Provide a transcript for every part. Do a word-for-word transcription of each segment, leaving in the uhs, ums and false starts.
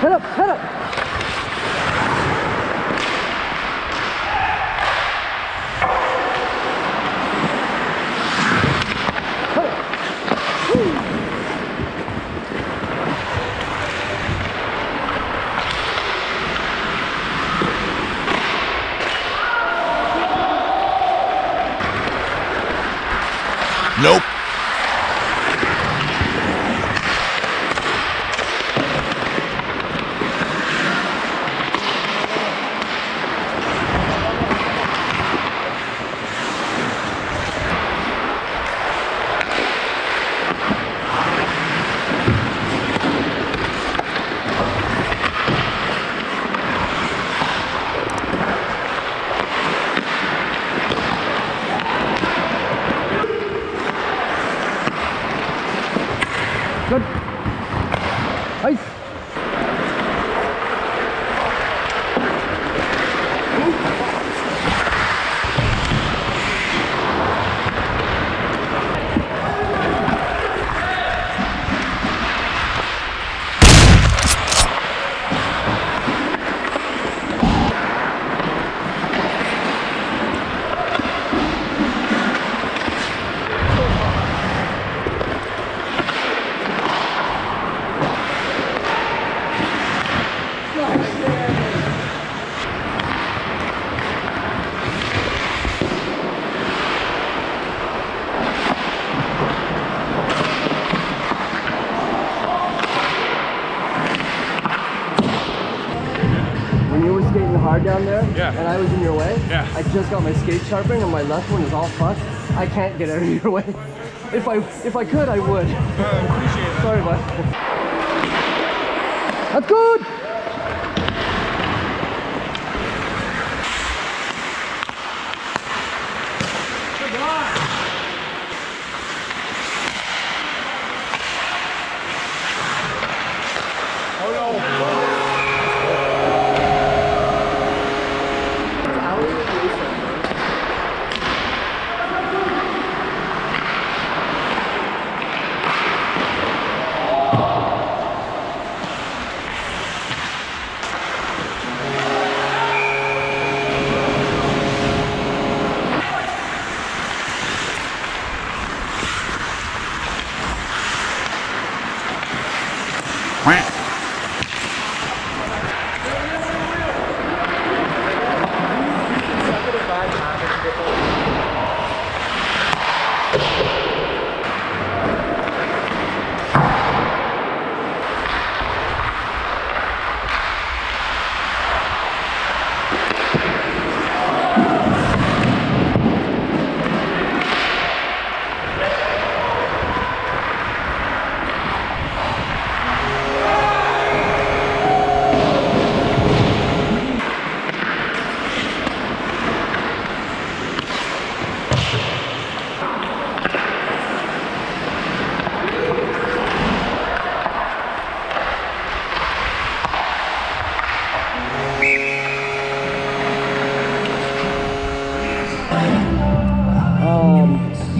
Head up, head up. Nope. Good. Nice. Down there, yeah. And I was in your way. Yeah. I just got my skate sharpened, and my left one is all fucked. I can't get out of your way. If I if I could, I would. Uh, appreciate that. Sorry, bud. That's good.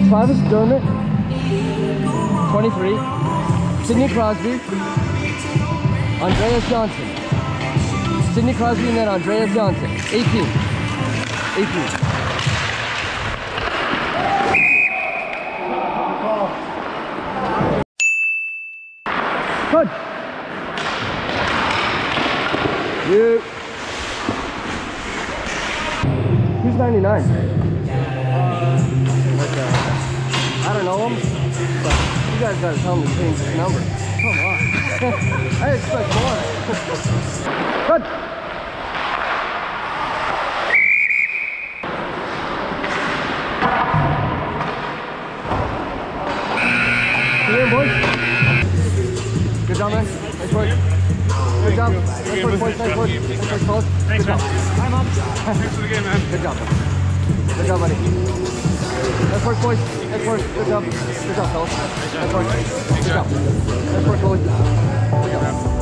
Travis Dermott, twenty-three, Sidney Crosby, Andreas Johnson, Sidney Crosby and then Andreas Johnson, eighteen, eighteen. Good. You. Who's ninety-nine? You guys gotta tell me to change this number. Come on. I expect more. Good. Come here, boys. Good job, man. Nice work. Good job. Nice work, boys. Nice work. Nice work, Thanks, man. I'm up. Thanks for the game, man. Good job, man. Good job, buddy. Nice work, boys. Nice work. Good job. Good job, fellas. Nice work. Good job. Nice work, boys. Good job.